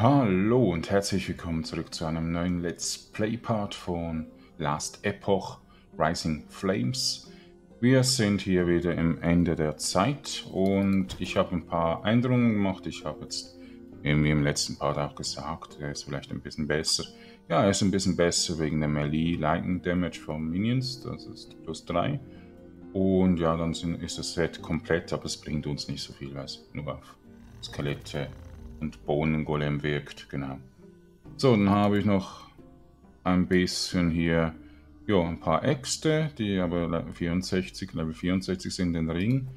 Hallo und herzlich willkommen zurück zu einem neuen Let's Play Part von Last Epoch Rising Flames. Wir sind hier wieder im Ende der Zeit und ich habe ein paar Änderungen gemacht. Ich habe jetzt irgendwie im letzten Part auch gesagt, er ist vielleicht ein bisschen besser. Ja, er ist ein bisschen besser wegen dem Melee Lightning Damage von Minions, das ist +3. Und ja, dann ist das Set komplett, aber es bringt uns nicht so viel, weil es nur auf Skelette und Bohnengolem wirkt, genau. So, dann habe ich noch ein bisschen hier, ja, ein paar Äxte, die aber Level 64 sind. Den Ring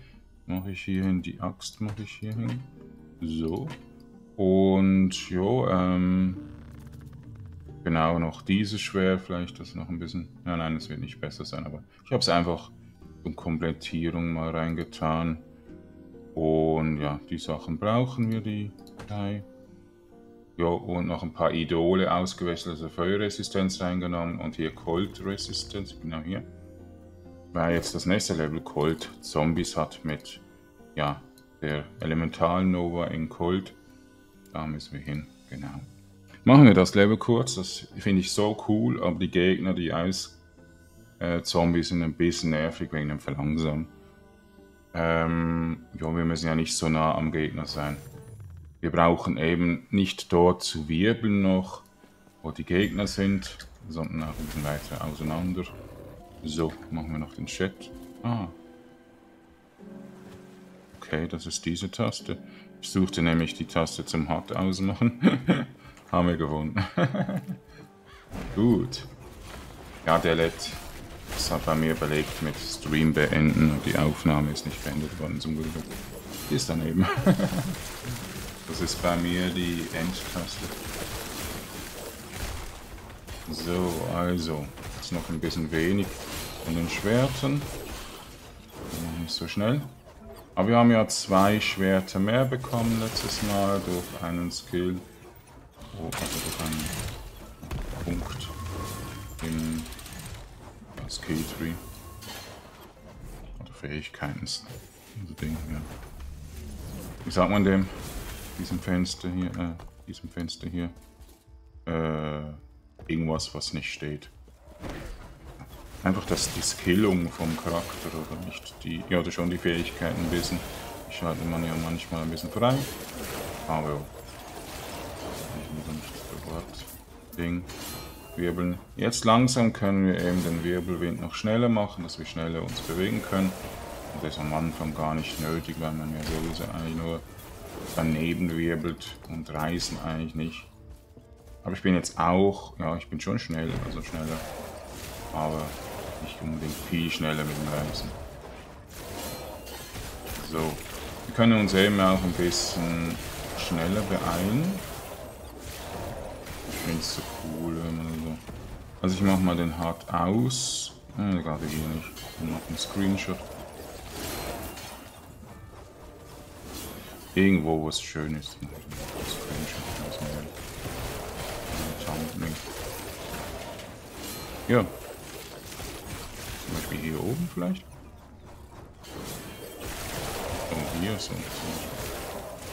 mache ich hier hin, die Axt mache ich hier hin, so. Und ja, genau, noch dieses Schwert, vielleicht das noch ein bisschen, ja, nein, es wird nicht besser sein, aber ich habe es einfach zur Komplettierung mal reingetan. Und ja, die Sachen brauchen wir, die drei. Ja, und noch ein paar Idole ausgewechselt, also Feuerresistenz reingenommen und hier Cold Resistance, genau hier. Weil jetzt das nächste Level Cold Zombies hat mit, ja, der Elemental-Nova in Cold. Da müssen wir hin, genau. Machen wir das Level kurz, das finde ich so cool, aber die Gegner, die Eis-Zombies sind ein bisschen nervig wegen dem Verlangsamen. Ja, wir müssen ja nicht so nah am Gegner sein. Wir brauchen eben nicht dort zu wirbeln noch, wo die Gegner sind, sondern auch ein bisschen weiter auseinander. So, machen wir noch den Chat. Ah. Okay, das ist diese Taste. Ich suchte nämlich die Taste zum Hard ausmachen. Haben wir gewonnen. Gut. Ja, der lädt. Das hat bei mir überlegt mit Stream beenden und die Aufnahme ist nicht beendet worden, zum Glück. Die ist daneben. Das ist bei mir die Endtaste. So, also, ist noch ein bisschen wenig von den Schwertern. Nicht so schnell. Aber wir haben ja 2 Schwerter mehr bekommen letztes Mal durch einen Skill. Oh, also durch einen Punkt im Skill-Tree. Oder Fähigkeiten. Also Ding, ja. Wie sagt man dem? Diesem Fenster hier. Irgendwas, was nicht steht. Einfach, dass die Skillung vom Charakter oder nicht die. Ja, oder schon die Fähigkeiten ein bisschen. Die schaltet man ja manchmal ein bisschen frei. Aber ja. Ich muss nicht sofort. Ding. Wirbeln. Jetzt langsam können wir eben den Wirbelwind noch schneller machen, dass wir schneller uns bewegen können. Und das ist am Anfang gar nicht nötig, weil man ja sowieso eigentlich nur daneben wirbelt und reißen eigentlich nicht. Aber ich bin jetzt auch, ja, ich bin schon schnell, also schneller, aber nicht unbedingt viel schneller mit dem Reißen. So, wir können uns eben auch ein bisschen schneller beeilen. Ich finde es so cool, wenn man so. Also ich mache mal den Hard aus. Gerade hier nicht. Ich mache einen Screenshot. Irgendwo, wo es schön ist. Ein Screenshot aus dem Welt. Ja. Zum Beispiel hier oben vielleicht. Oh, hier so.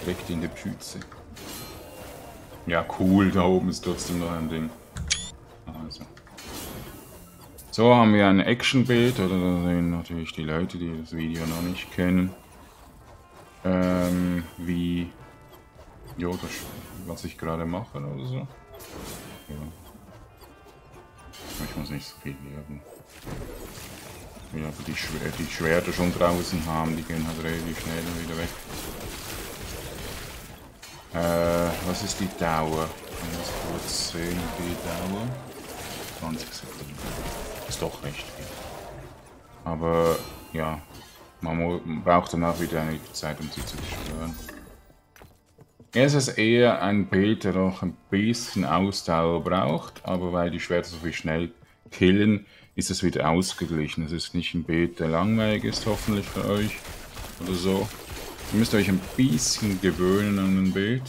Direkt in der Pütze. Ja, cool, da oben ist trotzdem noch ein Ding. Also. So haben wir ein Actionbild, oder da sehen natürlich die Leute, die das Video noch nicht kennen. Wie. Jo, das, was ich gerade mache oder so. Ja. Ich muss nicht so viel werben. Ja, aber die Schwerter schon draußen haben, die gehen halt relativ schnell wieder weg. Was ist die Dauer? Kann ich das kurz sehen, die Dauer? 20 Sekunden. Ist doch recht viel. Aber ja, man braucht danach wieder eine Zeit, um sie zu zerstören. Es ist eher ein Bild, der noch ein bisschen Ausdauer braucht, aber weil die Schwerter so viel schnell killen, ist es wieder ausgeglichen. Es ist nicht ein Bild, der langweilig ist, hoffentlich für euch oder so. Ihr müsst euch ein bisschen gewöhnen an ein Bild,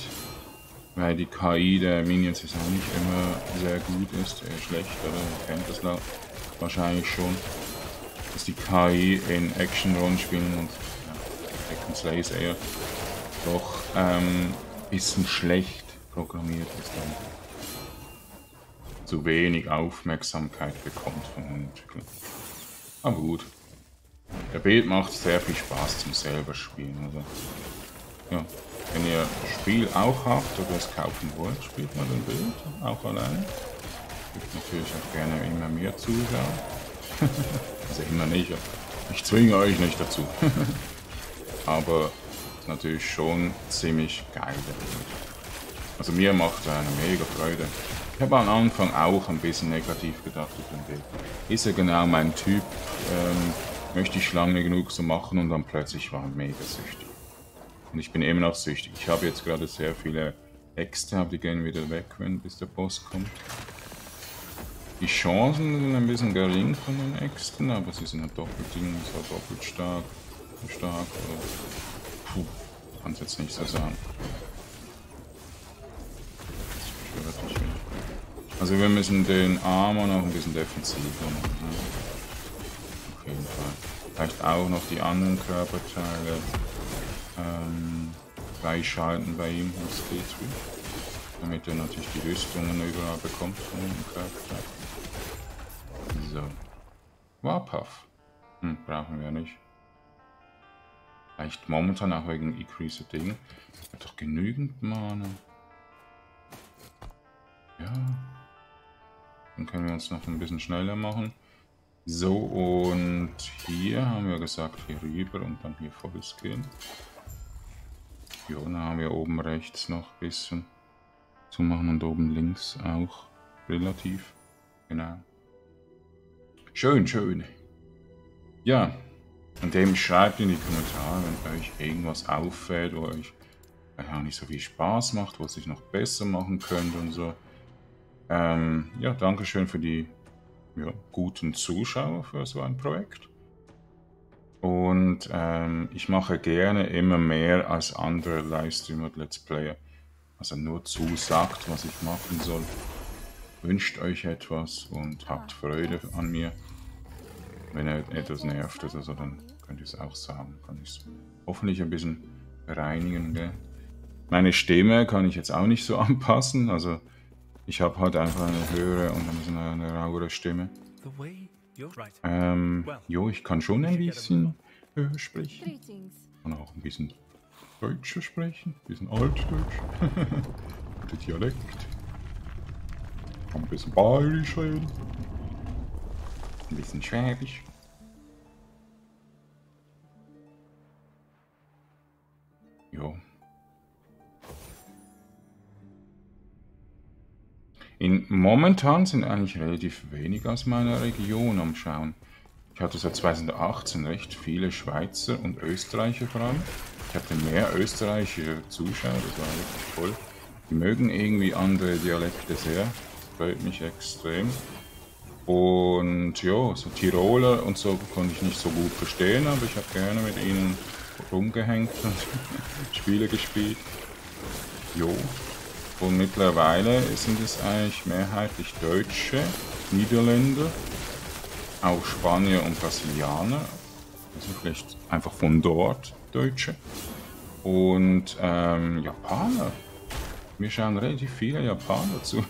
weil die KI der Minions ist auch nicht immer sehr gut, ist eher schlecht, aber ihr kennt das wahrscheinlich schon, dass die KI in Action-Rollenspielen und ja, Hack and Slays eher doch ein bisschen schlecht programmiert ist, dann zu wenig Aufmerksamkeit bekommt von den Entwicklern. Aber gut. Der Bild macht sehr viel Spaß zum selber spielen. Also, ja, wenn ihr das Spiel auch habt oder es kaufen wollt, spielt man den Bild auch alleine. Ich würde natürlich auch gerne immer mehr zuschauen. Also immer nicht. Ich zwinge euch nicht dazu. Aber natürlich schon ziemlich geil. Also mir macht er eine mega Freude. Ich habe am Anfang auch ein bisschen negativ gedacht auf den Bild. Ist er genau mein Typ? Möchte ich lange genug so machen, und dann plötzlich war er mega süchtig. Und ich bin immer noch süchtig. Ich habe jetzt gerade sehr viele Äxte, aber die gehen wieder weg, bis der Boss kommt. Die Chancen sind ein bisschen gering von den Äxten, aber sie sind ja doppelt stark. Puh, kann es jetzt nicht so sagen. Das stört mich nicht. Also wir müssen den Armor noch ein bisschen defensiver machen. Auf jeden Fall. Vielleicht auch noch die anderen Körperteile freischalten bei ihm, was geht, damit er natürlich die Rüstungen überall bekommt von dem Körperteil. So. Warpuff. Brauchen wir nicht. Vielleicht momentan auch wegen Increase Ding. Ich hab doch genügend Mana. Ja. Dann können wir uns noch ein bisschen schneller machen. So, und hier haben wir gesagt, hier rüber und dann hier volles gehen. Ja, dann haben wir oben rechts noch ein bisschen zu machen und oben links auch relativ. Genau. Schön, schön. Ja. Und dem schreibt in die Kommentare, wenn euch irgendwas auffällt, wo euch auch nicht so viel Spaß macht, was ich noch besser machen könnte und so. Ja, Dankeschön für die guten Zuschauer für so ein Projekt. Und ich mache gerne immer mehr als andere Livestreamer und Let's Player. Also nur zusagt, was ich machen soll. Wünscht euch etwas und habt Freude an mir. Wenn er etwas nervt oder so, dann könnt ihr es auch sagen. Kann ich es hoffentlich ein bisschen bereinigen, gell? Meine Stimme kann ich jetzt auch nicht so anpassen. Also ich habe halt einfach eine höhere und ein bisschen eine rauere Stimme. Jo, ich kann schon ein bisschen höher sprechen. Und auch ein bisschen Deutsch sprechen. Ein bisschen Altdeutsch. Der Dialekt. Kann ein bisschen Bayerisch reden. Ein bisschen schwäbisch. Jo. Momentan sind eigentlich relativ wenig aus meiner Region am Schauen. Ich hatte seit 2018 recht viele Schweizer und Österreicher vor allem. Ich hatte mehr österreichische Zuschauer, das war wirklich toll. Die mögen irgendwie andere Dialekte sehr. Das freut mich extrem. Und ja, so Tiroler und so konnte ich nicht so gut verstehen, aber ich habe gerne mit ihnen rumgehängt und Spiele gespielt. Jo. Und mittlerweile sind es eigentlich mehrheitlich Deutsche, Niederländer, auch Spanier und Brasilianer. Also vielleicht einfach von dort Deutsche. Und Japaner. Mir schauen relativ viele Japaner zu.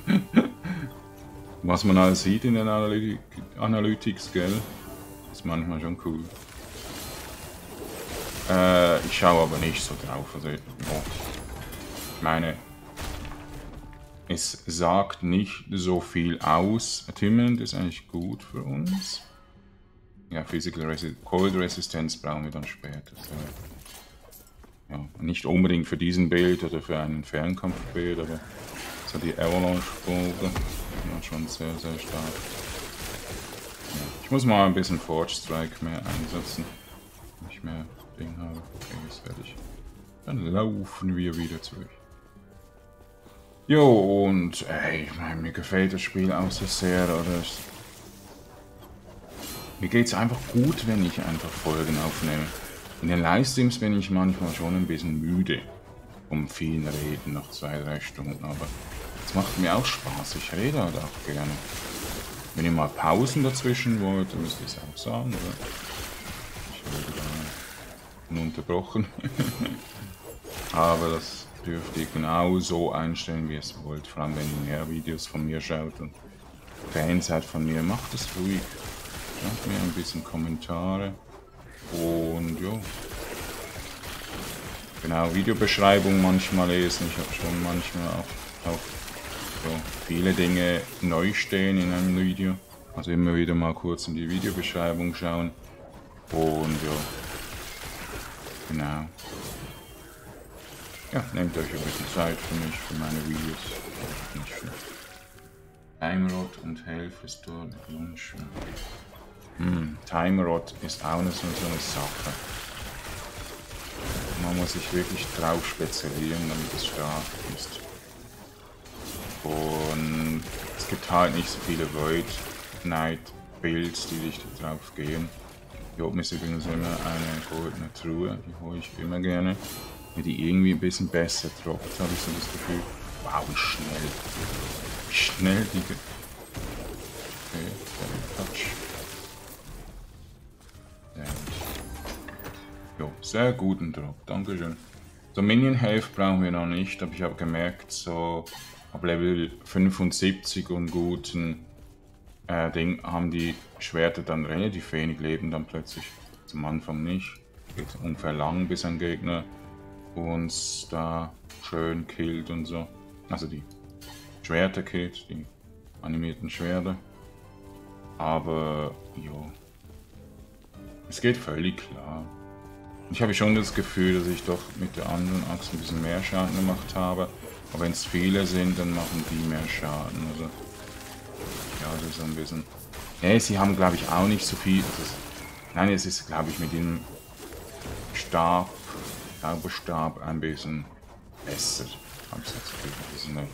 Was man alles sieht in den Analytics, gell? Ist manchmal schon cool. Ich schaue aber nicht so drauf. Also, ich meine, es sagt nicht so viel aus. Timmelnd ist eigentlich gut für uns. Ja, Physical Cold Resistance brauchen wir dann später. So. Ja, nicht unbedingt für diesen Bild oder für einen Fernkampfbild, aber so die Avalanche-Folge. Schon sehr, sehr stark. Ja, ich muss mal ein bisschen Forge Strike mehr einsetzen. Wenn ich mehr Ding habe. Okay, ist fertig. Dann laufen wir wieder zurück. Jo, und ey, ich meine, mir gefällt das Spiel auch so sehr, oder? Mir geht es einfach gut, wenn ich einfach Folgen aufnehme. In den Livestreams bin ich manchmal schon ein bisschen müde. Um vielen Reden nach 2-3 Stunden, aber das macht mir auch Spaß, ich rede halt auch gerne. Wenn ihr mal Pausen dazwischen wollt, müsst ihr es auch sagen, oder? Ich rede da ununterbrochen. Aber das dürft ihr genau so einstellen, wie ihr es wollt. Vor allem, wenn ihr mehr Videos von mir schaut und Fans seid von mir, macht es ruhig. Schreibt mir ein bisschen Kommentare. Und ja. Genau, Videobeschreibung manchmal lesen. Ich habe schon manchmal auch so viele Dinge neu stehen in einem Video. Also immer wieder mal kurz in die Videobeschreibung schauen. Und ja. Genau. Ja, nehmt euch ein bisschen Zeit für mich, für meine Videos. Nicht schlecht. Timerod und Health ist dort Lunch. Timerod ist auch nicht so eine Sache. Man muss sich wirklich drauf spezialisieren, damit es stark ist. Und es gibt halt nicht so viele Void Knight Builds, die dich drauf gehen. Hier oben ist übrigens immer eine goldene Truhe, die hole ich immer gerne. Wenn die irgendwie ein bisschen besser droppt, habe ich so das Gefühl. Wow, wie schnell. Wie schnell die. Okay, Touch. Jo, sehr guten Drop, dankeschön. So, Minion Health brauchen wir noch nicht, aber ich habe gemerkt, so ab Level 75 und guten Ding haben die Schwerter dann relativ wenig Leben, dann plötzlich zum Anfang nicht. Geht ungefähr lang, bis ein Gegner uns da schön killt und so. Also die Schwerter killt, die animierten Schwerter. Aber jo, es geht völlig klar. Ich habe schon das Gefühl, dass ich doch mit der anderen Axt ein bisschen mehr Schaden gemacht habe. Aber wenn es viele sind, dann machen die mehr Schaden. Also, ja, das ist ein bisschen. Nee, sie haben, glaube ich, auch nicht so viel. Also, nein, es ist, glaube ich, mit dem Stab, Zauberstab ein bisschen besser. Habe ich das Gefühl, das ist eine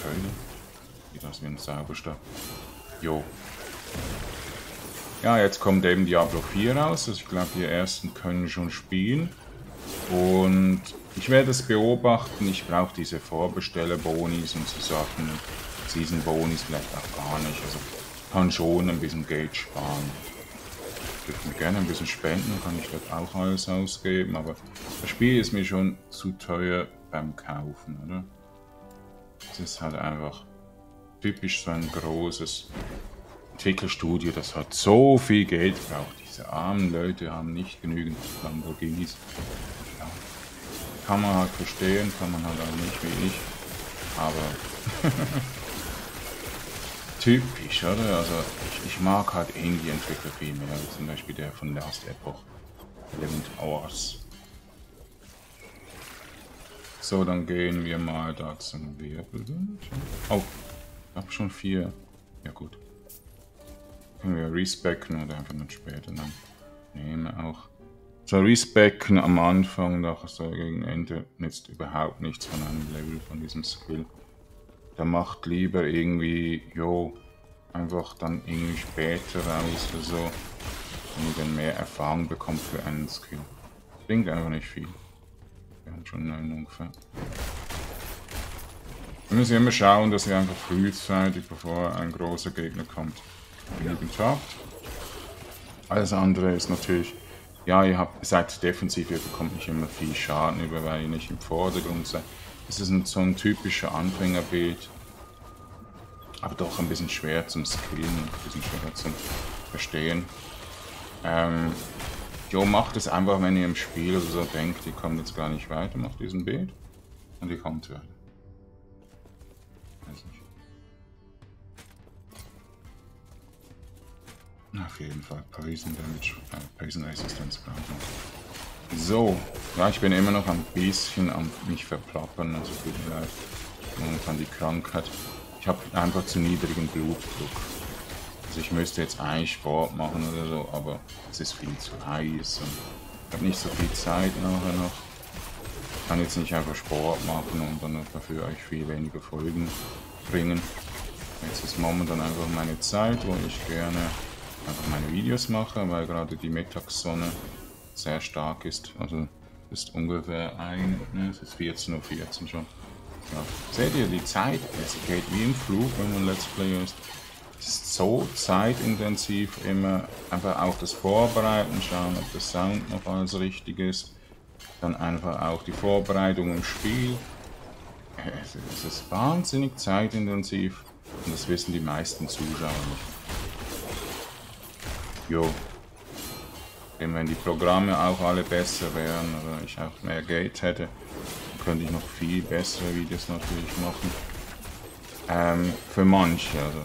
Keule. Sieht aus wie ein Zauberstab. Jo. Ja, jetzt kommt eben Diablo 4 raus, also ich glaube die ersten können schon spielen und ich werde es beobachten, ich brauche diese Vorbesteller-Bonis und so Sachen, Season-Bonis vielleicht auch gar nicht, also kann schon ein bisschen Geld sparen. Ich würde mir gerne ein bisschen spenden, kann ich dort auch alles ausgeben, aber das Spiel ist mir schon zu teuer beim Kaufen, oder? Das ist halt einfach typisch so ein großes Entwicklerstudio, das hat so viel Geld braucht. Diese armen Leute haben nicht genügend Lamborghinis. Ja. Kann man halt verstehen, kann man halt auch nicht wie ich. Aber typisch, oder? Also ich mag halt Indie-Entwickler viel mehr. Also zum Beispiel der von Last Epoch, Eleventh Hours. So, dann gehen wir mal da zum Wirbel. Oh, ich habe schon 4. Ja gut. Können wir respecken oder einfach nicht später dann nehmen auch. So, respecken am Anfang, doch so gegen Ende nützt überhaupt nichts von einem Level, von diesem Skill. Da macht lieber irgendwie, jo, einfach dann irgendwie später raus oder so, damit ihr dann mehr Erfahrung bekommt für einen Skill. Klingt einfach nicht viel. Wir haben schon 9 ungefähr. Wir müssen immer schauen, dass ihr einfach frühzeitig, bevor ein großer Gegner kommt, genügend habt. Alles andere ist natürlich, ja, ihr seid defensiv, ihr bekommt nicht immer viel Schaden über, weil ihr nicht im Vordergrund seid. Das ist so ein typischer Anfängerbild, aber doch ein bisschen schwer zum Skillen, ein bisschen schwer zum Verstehen. Jo, macht es einfach, wenn ihr im Spiel oder so denkt, ihr kommt jetzt gar nicht weiter, macht diesen Bild und ihr kommt weiter. Weiß nicht. Auf jeden Fall Poison Damage, Poison Resistance brauchen wir. So, ja, ich bin immer noch ein bisschen am mich verplappern, also tut mir leid, momentan die Krankheit. Ich habe einfach zu niedrigen Blutdruck. Also ich müsste jetzt eigentlich Sport machen oder so, aber es ist viel zu heiß und ich habe nicht so viel Zeit nachher noch. Ich kann jetzt nicht einfach Sport machen und dann dafür euch viel weniger Folgen bringen. Jetzt ist momentan einfach meine Zeit, wo ich gerne einfach meine Videos mache, weil gerade die Mittagssonne sehr stark ist. Also ist ungefähr es ist 14:14 Uhr schon. Ja. Seht ihr, die Zeit, es geht wie im Flug, wenn man Let's Player ist. Es ist so zeitintensiv immer, einfach auch das Vorbereiten, schauen, ob der Sound noch alles richtig ist. Dann einfach auch die Vorbereitung im Spiel, Es ist wahnsinnig zeitintensiv und das wissen die meisten Zuschauer nicht. Jo. Denn wenn die Programme auch alle besser wären oder ich auch mehr Geld hätte, könnte ich noch viel bessere Videos natürlich machen. Für manche, also.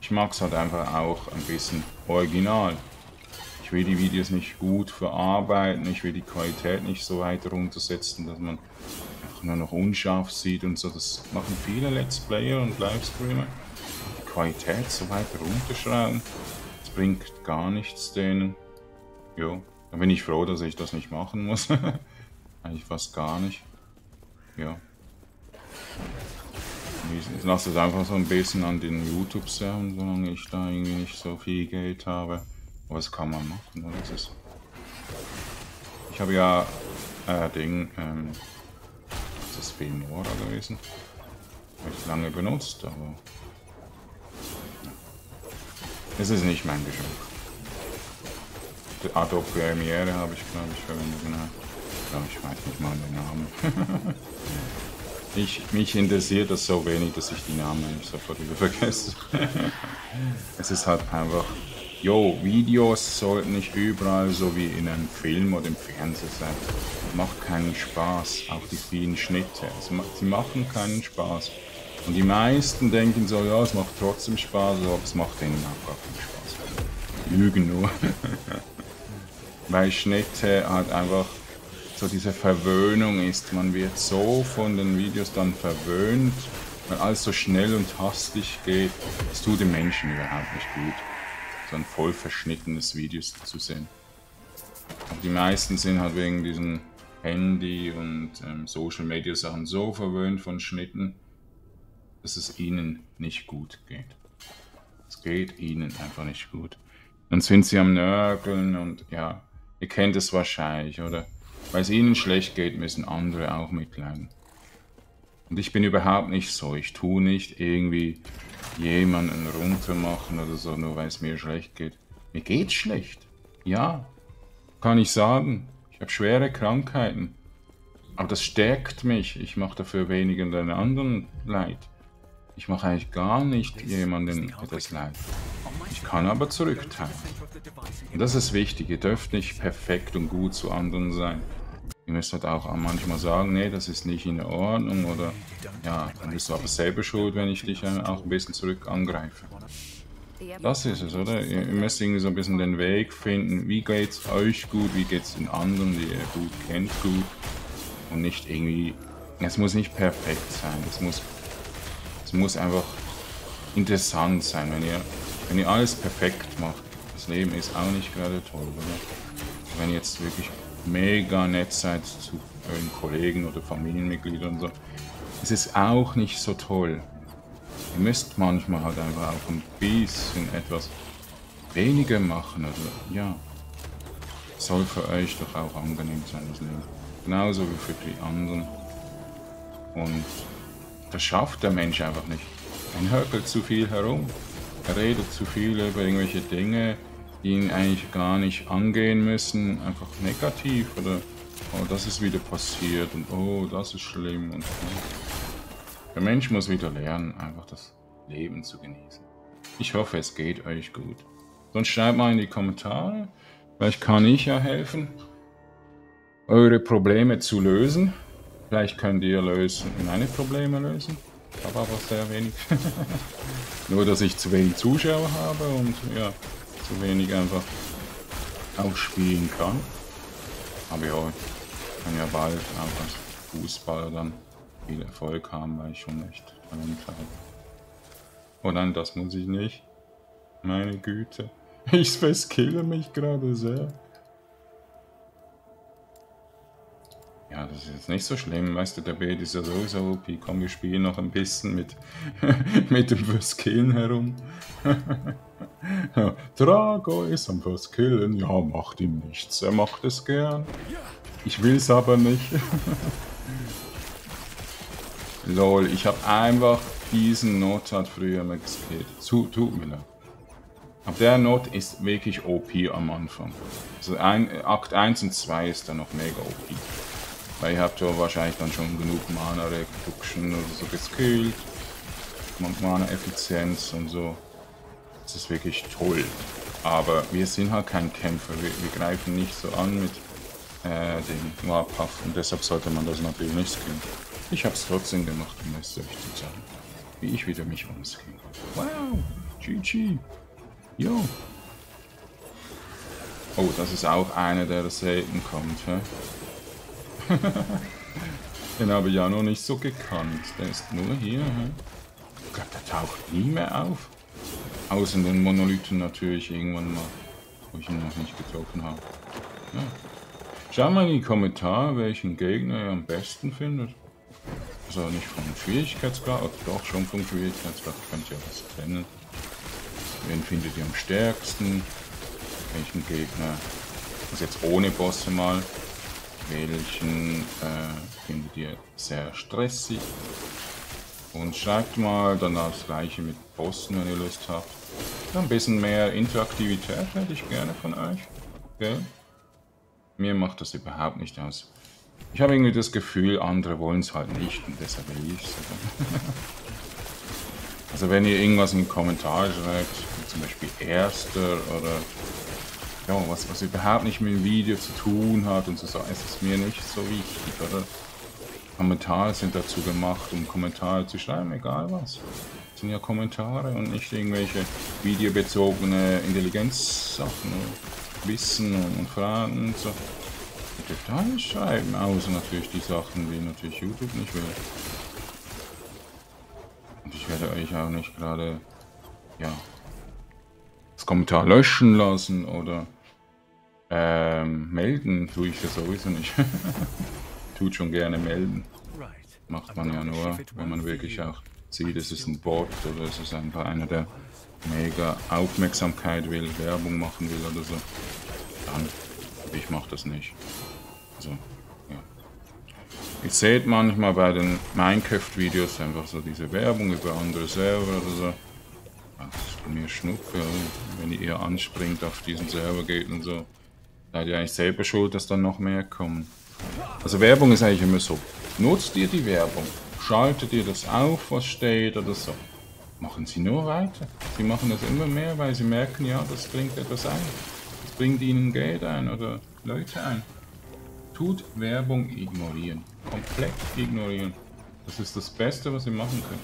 Ich mag es halt einfach auch ein bisschen original. Ich will die Videos nicht gut verarbeiten, ich will die Qualität nicht so weit runtersetzen, dass man einfach nur noch unscharf sieht und so. Das machen viele Let's Player und Livestreamer. Die Qualität so weit runterschrauben, das bringt gar nichts denen. Jo, da bin ich froh, dass ich das nicht machen muss. Eigentlich fast gar nicht. Ja. Ich lasse es einfach so ein bisschen an den YouTube-Servern, solange ich da irgendwie nicht so viel Geld habe. Aber das kann man machen, oder? Das ist ich habe ja das ist Filmora gewesen. Habe ich lange benutzt, aber es ist nicht mein Geschenk. Die Adobe Premiere habe ich, glaube ich, verwendet, genau. Ich weiß nicht mal den Namen. Mich interessiert das so wenig, dass ich die Namen nicht sofort wieder vergesse. Es ist halt einfach, jo, Videos sollten nicht überall so wie in einem Film oder im Fernsehen sein. Macht keinen Spaß, auch die vielen Schnitte. Sie machen keinen Spaß. Und die meisten denken so, ja, es macht trotzdem Spaß, aber es macht denen auch gar keinen Spaß. Lügen nur. Weil Schnitte halt einfach so diese Verwöhnung ist. Man wird so von den Videos dann verwöhnt, weil alles so schnell und hastig geht. Das tut dem Menschen überhaupt nicht gut, so ein voll verschnittenes Video zu sehen. Aber die meisten sind halt wegen diesen Handy- und Social-Media-Sachen so verwöhnt von Schnitten, dass es ihnen nicht gut geht. Es geht ihnen einfach nicht gut. Dann sind sie am Nörgeln und ja, ihr kennt es wahrscheinlich, oder? Weil es ihnen schlecht geht, müssen andere auch mitleiden. Und ich bin überhaupt nicht so. Ich tue nicht irgendwie jemanden runtermachen oder so, nur weil es mir schlecht geht. Mir geht's schlecht. Ja, kann ich sagen. Ich habe schwere Krankheiten. Aber das stärkt mich. Ich mache dafür weniger den anderen leid. Ich mache eigentlich gar nicht jemanden etwas leid. Ich kann aber zurückteilen. Und das ist wichtig. Ihr dürft nicht perfekt und gut zu anderen sein. Ihr müsst halt auch manchmal sagen, nee, das ist nicht in Ordnung oder ja, dann bist du aber selber schuld, wenn ich dich auch ein bisschen zurück angreife. Das ist es, oder? Ihr müsst irgendwie so ein bisschen den Weg finden, wie geht's euch gut, wie geht's den anderen, die ihr gut kennt, gut. Und nicht irgendwie, es muss nicht perfekt sein, es muss einfach interessant sein, wenn ihr alles perfekt macht. Das Leben ist auch nicht gerade toll, oder? Wenn ihr jetzt wirklich mega nett seid zu euren Kollegen oder Familienmitgliedern und so. Es ist auch nicht so toll. Ihr müsst manchmal halt einfach auch ein bisschen etwas weniger machen. Also ja, soll für euch doch auch angenehm sein, das Leben. Genauso wie für die anderen. Und das schafft der Mensch einfach nicht. Er höpelt zu viel herum. Er redet zu viel über irgendwelche Dinge, die ihn eigentlich gar nicht angehen müssen, einfach negativ oder oh, das ist wieder passiert und oh, das ist schlimm und so. Der Mensch muss wieder lernen, einfach das Leben zu genießen. Ich hoffe, es geht euch gut. Sonst schreibt mal in die Kommentare, vielleicht kann ich ja helfen, eure Probleme zu lösen. Vielleicht könnt ihr meine Probleme lösen. Ich habe aber sehr wenig. Nur, dass ich zu wenig Zuschauer habe und ja, zu wenig einfach aufspielen kann. Aber ja, ich kann ja bald auch als Fußballer dann viel Erfolg haben, weil ich schon echt Talent habe. Oh nein, das muss ich nicht. Meine Güte. Ich festkille mich gerade sehr. Ja, das ist jetzt nicht so schlimm, weißt du, der Bait ist ja sowieso OP. Komm, wir spielen noch ein bisschen mit dem Verskillen herum. Drago ist am Verskillen, ja, macht ihm nichts, er macht es gern. Ich will's aber nicht. Lol, ich habe einfach diesen Not hat früher mal geskillt. Tut mir leid. Aber der Not ist wirklich OP am Anfang. Also Akt 1 und 2 ist dann noch mega OP. Weil ihr habt ja wahrscheinlich dann schon genug Mana Reduction oder so geskillt. Mana Effizienz und so. Das ist wirklich toll. Aber wir sind halt kein Kämpfer. Wir greifen nicht so an mit dem Warpath. Und deshalb sollte man das natürlich nicht skillen. Ich habe es trotzdem gemacht, um es euch zu zeigen, wie ich wieder mich umskill. Wow! GG! Jo! Oh, das ist auch einer, der selten kommt. Den habe ich ja noch nicht so gekannt. Der ist nur hier. Hä? Ich glaube, der taucht nie mehr auf. Außer den Monolithen natürlich irgendwann mal, wo ich ihn noch nicht getroffen habe. Ja. Schau mal in die Kommentare, welchen Gegner ihr am besten findet. Also nicht vom Schwierigkeitsgrad, also doch schon vom Schwierigkeitsgrad. Könnt ihr das trennen. Wen findet ihr am stärksten? Welchen Gegner, also jetzt ohne Bosse mal, welchen findet ihr sehr stressig? Und schreibt mal dann das gleiche mit Bossen, wenn ihr Lust habt. Ein bisschen mehr Interaktivität hätte ich gerne von euch. Okay. Mir macht das überhaupt nicht aus. Ich habe irgendwie das Gefühl, andere wollen es halt nicht und deshalb will ich es. Also wenn ihr irgendwas in die Kommentare schreibt, zum Beispiel Erster oder ja, was überhaupt nicht mit dem Video zu tun hat und so, es ist mir nicht so wichtig, oder? Kommentare sind dazu gemacht, um Kommentare zu schreiben, egal was. Das sind ja Kommentare und nicht irgendwelche videobezogene Intelligenzsachen, Wissen und Fragen und so. Die Details schreiben, außer natürlich die Sachen, die natürlich YouTube nicht will. Und ich werde euch auch nicht gerade, ja, das Kommentar löschen lassen oder melden, tue ich das sowieso nicht. Tut schon gerne melden. Macht man ja nur, wenn man wirklich auch sieht, es ist ein Bot oder es ist einfach einer, der mega Aufmerksamkeit will, Werbung machen will oder so. Dann, ich mache das nicht. Also, ja. Ihr seht manchmal bei den Minecraft-Videos einfach so diese Werbung über andere Server oder so. Das ist mir Schnuppe, wenn ihr anspringt auf diesen Server geht und so. Seid ihr eigentlich selber schuld, dass dann noch mehr kommen. Also Werbung ist eigentlich immer so. Nutzt ihr die Werbung, schaltet ihr das auf, was steht oder so. Machen sie nur weiter. Sie machen das immer mehr, weil sie merken, ja, das bringt etwas ein. Das bringt ihnen Geld ein oder Leute ein. Tut Werbung ignorieren. Komplett ignorieren. Das ist das Beste, was ihr machen könnt.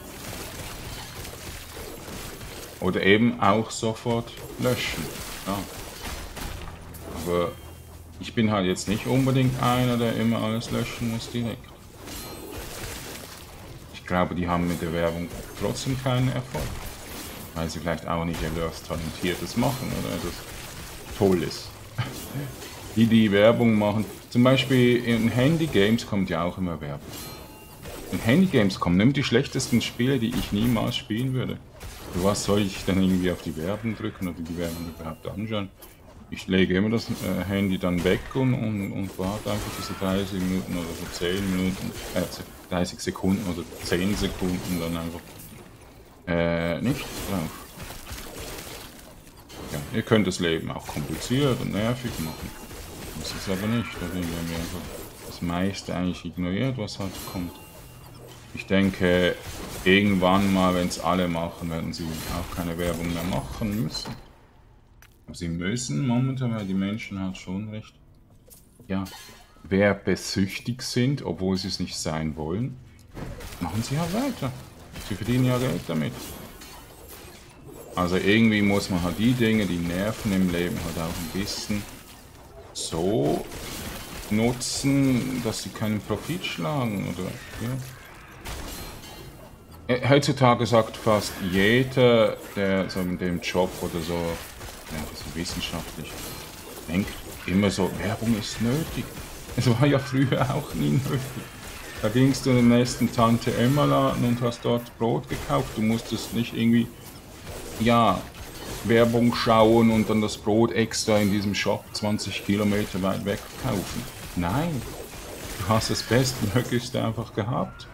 Oder eben auch sofort löschen. Ja. Aber ich bin halt jetzt nicht unbedingt einer, der immer alles löschen muss direkt. Ich glaube, die haben mit der Werbung trotzdem keinen Erfolg. Weil sie vielleicht auch nicht etwas Talentiertes machen oder etwas Tolles. Die Werbung machen. Zum Beispiel in Handy-Games kommt ja auch immer Werbung. In Handy-Games kommen nämlich die schlechtesten Spiele, die ich niemals spielen würde. Für was soll ich dann irgendwie auf die Werbung drücken oder die Werbung überhaupt anschauen? Ich lege immer das Handy dann weg und warte einfach diese 30 Minuten oder so 10 Minuten, 30 Sekunden oder 10 Sekunden dann einfach nicht drauf. Ja, ihr könnt das Leben auch kompliziert und nervig machen. Das ist aber nicht, deswegen haben wir einfach das meiste eigentlich ignoriert, was halt kommt. Ich denke, irgendwann mal, wenn es alle machen, werden sie auch keine Werbung mehr machen müssen. Sie müssen momentan, weil die Menschen halt schon recht, ja, werbesüchtig sind, obwohl sie es nicht sein wollen, machen sie halt weiter. Sie verdienen ja Geld damit. Also irgendwie muss man halt die Dinge, die nerven im Leben, halt auch ein bisschen so nutzen, dass sie keinen Profit schlagen, oder? Ja. Heutzutage sagt fast jeder, der so in dem Job oder so, ja, so wissenschaftlich denkt, immer so, Werbung ist nötig. Es war ja früher auch nie nötig. Da gingst du in den nächsten Tante-Emma-Laden und hast dort Brot gekauft. Du musstest nicht irgendwie, ja, Werbung schauen und dann das Brot extra in diesem Shop 20 Kilometer weit weg kaufen. Nein, du hast das Bestmöglichste einfach gehabt.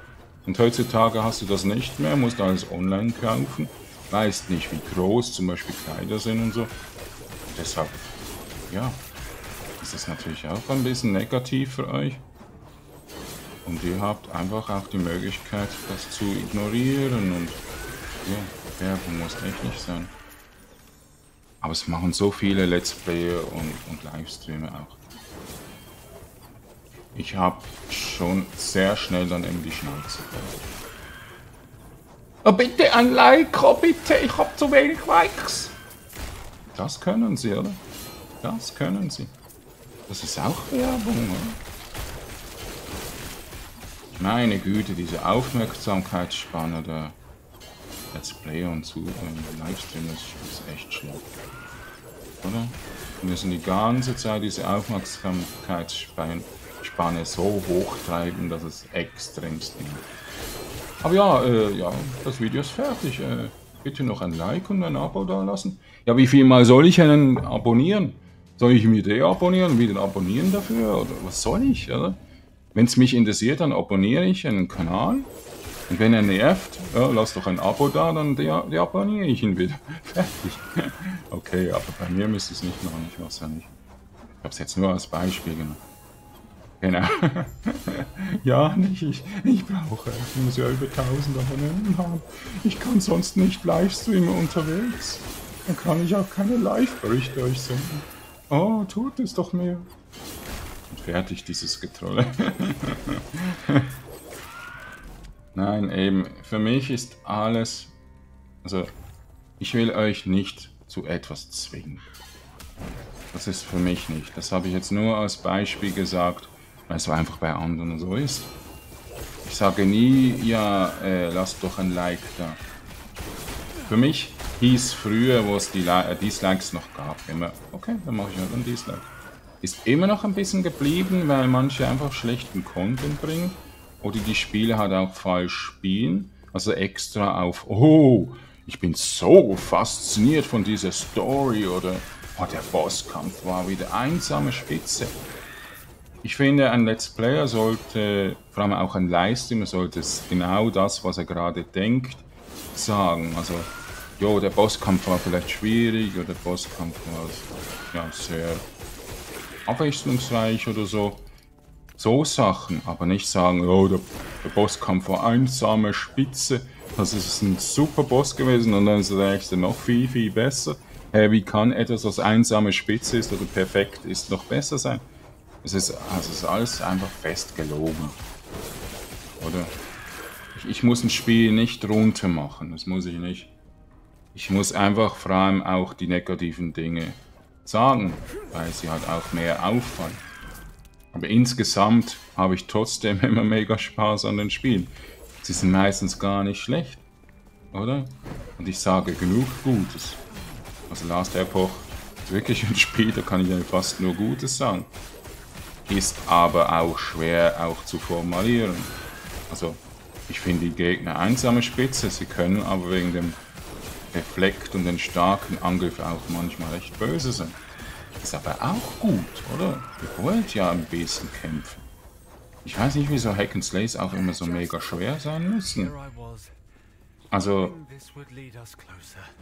Und heutzutage hast du das nicht mehr, musst alles online kaufen. Weißt nicht, wie groß zum Beispiel Kleider sind und so. Und deshalb, ja, ist das natürlich auch ein bisschen negativ für euch. Und ihr habt einfach auch die Möglichkeit, das zu ignorieren und ja, Werbung muss täglich sein. Aber es machen so viele Let's Player und Livestreamer auch. Ich habe schon sehr schnell dann eben die Schnauze. Oh, bitte ein Like, oh bitte, ich habe zu wenig Likes. Das können sie, oder? Das können sie. Das ist auch Werbung, oder? Meine Güte, diese Aufmerksamkeitsspanne der Let's Player und zu Livestreamer ist echt schlimm. Oder? Wir müssen die ganze Zeit diese Aufmerksamkeitsspanne so hoch treiben, dass es extremst ist. Aber ja, ja, das Video ist fertig. Bitte noch ein Like und ein Abo da lassen. Ja, wie viel mal soll ich einen abonnieren? Soll ich mir deabonnieren, wieder abonnieren dafür? Oder was soll ich? Wenn es mich interessiert, dann abonniere ich einen Kanal. Und wenn er nervt, ja, lass doch ein Abo da, dann deabonniere ich ihn wieder. Fertig. Okay, aber bei mir müsste es nicht machen, ich weiß ja nicht. Ich habe es jetzt nur als Beispiel gemacht. Genau. Ja, nicht ich brauche. Ich muss ja über 1000 Abonnenten haben. Ich kann sonst nicht Livestreamen unterwegs. Dann kann ich auch keine Live-Berichte euch senden. Oh, tut es doch mir. Und fertig dieses Getrolle. Nein, eben. Für mich ist alles... Also, ich will euch nicht zu etwas zwingen. Das ist für mich nicht. Das habe ich jetzt nur als Beispiel gesagt, weil es einfach bei anderen so ist. Ich sage nie, ja, lasst doch ein Like da. Für mich hieß früher, wo es die Dislikes noch gab, immer, okay, dann mache ich halt ein Dislike. Ist immer noch ein bisschen geblieben, weil manche einfach schlechten Content bringen. Oder die Spiele halt auch falsch spielen, also extra auf, oh, ich bin so fasziniert von dieser Story oder, oh, der Bosskampf war wieder einsame Spitze. Ich finde, ein Let's Player sollte, vor allem auch ein Livestreamer, sollte genau das, was er gerade denkt, sagen. Also, jo, der Bosskampf war vielleicht schwierig oder der Bosskampf war ja, sehr abwechslungsreich oder so. So Sachen, aber nicht sagen, oh, der Bosskampf war einsame Spitze, das ist ein super Boss gewesen und dann ist der nächste noch viel, viel besser. Hey, wie kann etwas, was einsame Spitze ist oder perfekt ist, noch besser sein? Es ist alles einfach fest gelogen. Oder? Ich muss ein Spiel nicht runter machen, das muss ich nicht. Ich muss einfach vor allem auch die negativen Dinge sagen, weil sie halt auch mehr auffallen. Aber insgesamt habe ich trotzdem immer mega Spaß an den Spielen. Sie sind meistens gar nicht schlecht, oder? Und ich sage genug Gutes. Also Last Epoch ist wirklich ein Spiel, da kann ich ja fast nur Gutes sagen. Ist aber auch schwer auch zu formulieren. Also ich finde die Gegner einsame Spitze, sie können aber wegen dem Reflekt und den starken Angriff auch manchmal recht böse sein. Ist aber auch gut, oder? Ihr wollt ja ein bisschen kämpfen. Ich weiß nicht, wieso Hack and Slays auch immer so mega schwer sein müssen. Also,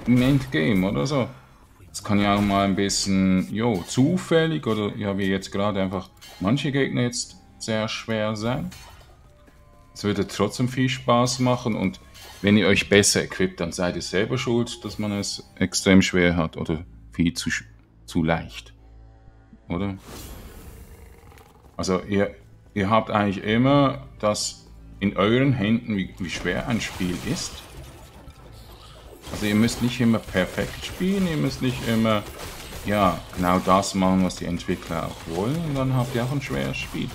im Endgame oder so. Es kann ja auch mal ein bisschen, jo, zufällig oder ja, wie jetzt gerade einfach manche Gegner jetzt sehr schwer sein. Es würde trotzdem viel Spaß machen und wenn ihr euch besser equipt, dann seid ihr selber schuld, dass man es extrem schwer hat oder viel zu leicht, oder? Also ihr habt eigentlich immer das in euren Händen, wie schwer ein Spiel ist. Also ihr müsst nicht immer perfekt spielen, ihr müsst nicht immer ja, genau das machen, was die Entwickler auch wollen, und dann habt ihr auch ein schweres Spiel.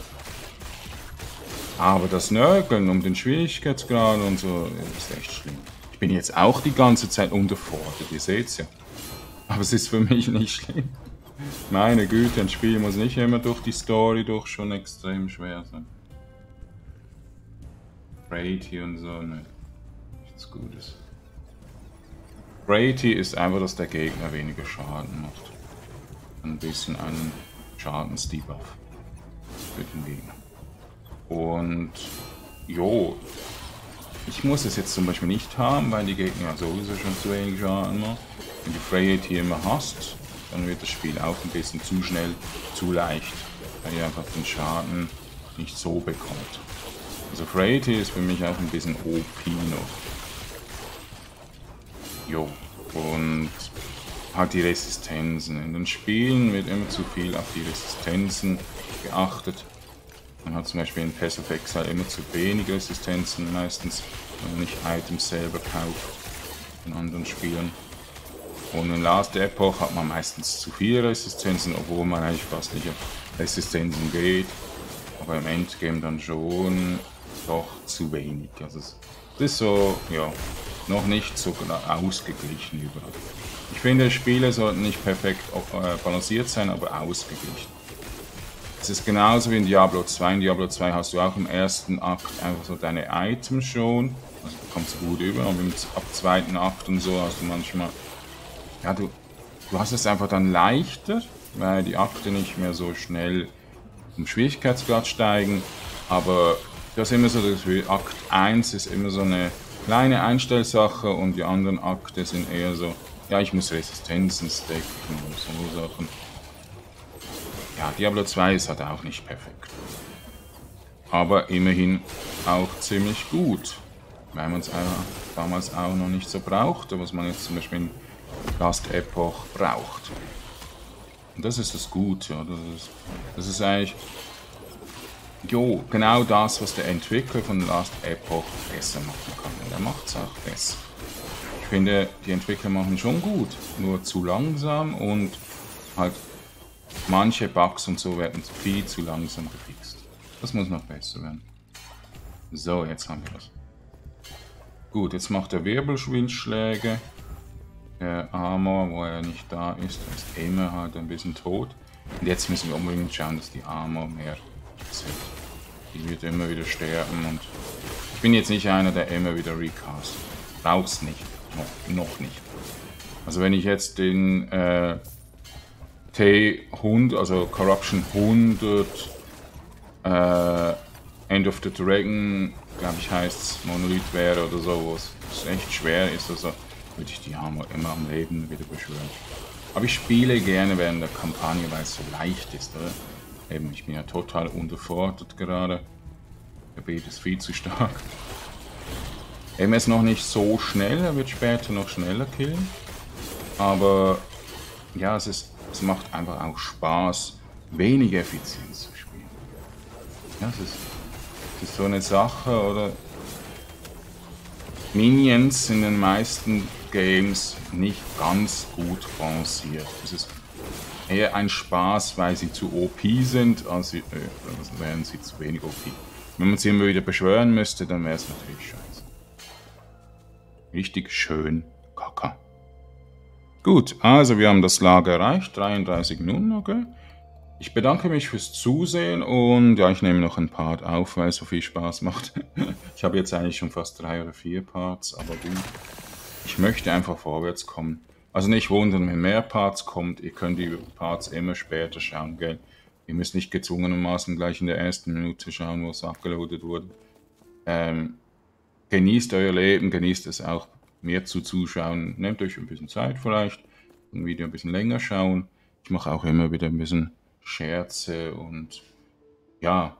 Aber das Nörgeln um den Schwierigkeitsgrad und so ist echt schlimm. Ich bin jetzt auch die ganze Zeit unterfordert, ihr seht's ja. Aber es ist für mich nicht schlimm. Meine Güte, ein Spiel muss nicht immer durch die Story durch schon extrem schwer sein. Brady und so, ne. Nichts Gutes. Brady ist einfach, dass der Gegner weniger Schaden macht. Ein bisschen einen Schadensdebuff für den Gegner. Und jo, ich muss es jetzt zum Beispiel nicht haben, weil die Gegner sowieso schon zu wenig Schaden machen. Wenn du Freyet immer hast, dann wird das Spiel auch ein bisschen zu schnell, zu leicht, weil ihr einfach den Schaden nicht so bekommt. Also Freighty ist für mich auch ein bisschen OP noch. Jo. Und hat die Resistenzen. In den Spielen wird immer zu viel auf die Resistenzen geachtet. Man hat zum Beispiel in Pass of Exile immer zu wenig Resistenzen meistens, wenn man nicht Items selber kauft in anderen Spielen. Und in Last Epoch hat man meistens zu viele Resistenzen, obwohl man eigentlich fast nicht auf Resistenzen geht. Aber im Endgame dann schon doch zu wenig. Also es ist so, ja, noch nicht so ausgeglichen überall. Ich finde, Spiele sollten nicht perfekt balanciert sein, aber ausgeglichen. Es ist genauso wie in Diablo 2. In Diablo 2 hast du auch im ersten Akt einfach so deine Items schon. Also du kommst gut über, aber ab zweiten Akt und so hast du manchmal... Ja, du hast es einfach dann leichter, weil die Akte nicht mehr so schnell im Schwierigkeitsgrad steigen. Aber das ist immer so, dass Akt 1 ist immer so eine kleine Einstellsache und die anderen Akte sind eher so, ja, ich muss Resistenzen stacken und so Sachen. Ja, Diablo 2 ist halt auch nicht perfekt. Aber immerhin auch ziemlich gut, weil man es damals auch noch nicht so brauchte, was man jetzt zum Beispiel in Last Epoch braucht. Und das ist das Gute, oder? Das ist eigentlich jo, genau das, was der Entwickler von Last Epoch besser machen kann. Und er macht es auch besser. Ich finde, die Entwickler machen schon gut, nur zu langsam und halt manche Bugs und so werden viel zu langsam gefixt. Das muss noch besser werden. So, jetzt haben wir das. Gut, jetzt macht er Wirbelschwindschläge. Der Armor, wo er nicht da ist, ist immer halt ein bisschen tot. Und jetzt müssen wir unbedingt schauen, dass die Armor mehr sind. Die wird immer wieder sterben und ich bin jetzt nicht einer, der immer wieder recast. Brauch's nicht. Noch nicht. Also wenn ich jetzt den T100, also Corruption 100 End of the Dragon, glaube ich heißt's, Monolith wäre oder so, wo es echt schwer ist, also würde ich die Armor immer am Leben wieder beschwören. Aber ich spiele gerne während der Kampagne, weil es so leicht ist, oder? Eben, ich bin ja total unterfordert gerade. Der Beat ist viel zu stark. Eben, er ist noch nicht so schnell, er wird später noch schneller killen. Aber ja, es macht einfach auch Spaß, wenig Effizienz zu spielen. Ja, es ist so eine Sache, oder? Minions sind in den meisten Games nicht ganz gut balanciert. Es ist eher ein Spaß, weil sie zu OP sind, als wären sie zu wenig OP. Wenn man sie immer wieder beschwören müsste, dann wäre es natürlich scheiße. Richtig schön kacke. Gut, also wir haben das Lager erreicht. 33 Minuten, okay. Ich bedanke mich fürs Zusehen und ja, ich nehme noch ein Part auf, weil es so viel Spaß macht. Ich habe jetzt eigentlich schon fast 3 oder 4 Parts, aber gut. Ich möchte einfach vorwärts kommen. Also nicht wundern, wenn mehr Parts kommt. Ihr könnt die Parts immer später schauen, gell? Ihr müsst nicht gezwungenermaßen gleich in der ersten Minute schauen, wo es abgeloadet wurde. Genießt euer Leben, genießt es auch, mir zuzuschauen. Nehmt euch ein bisschen Zeit vielleicht, ein Video ein bisschen länger schauen. Ich mache auch immer wieder ein bisschen Scherze und ja,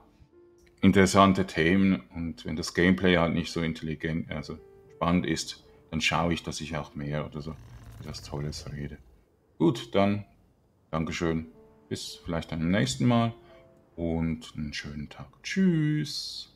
interessante Themen, und wenn das Gameplay halt nicht so intelligent, also spannend ist, dann schaue ich, dass ich auch mehr oder so etwas Tolles rede. Gut, dann Dankeschön, bis vielleicht am nächsten Mal und einen schönen Tag. Tschüss!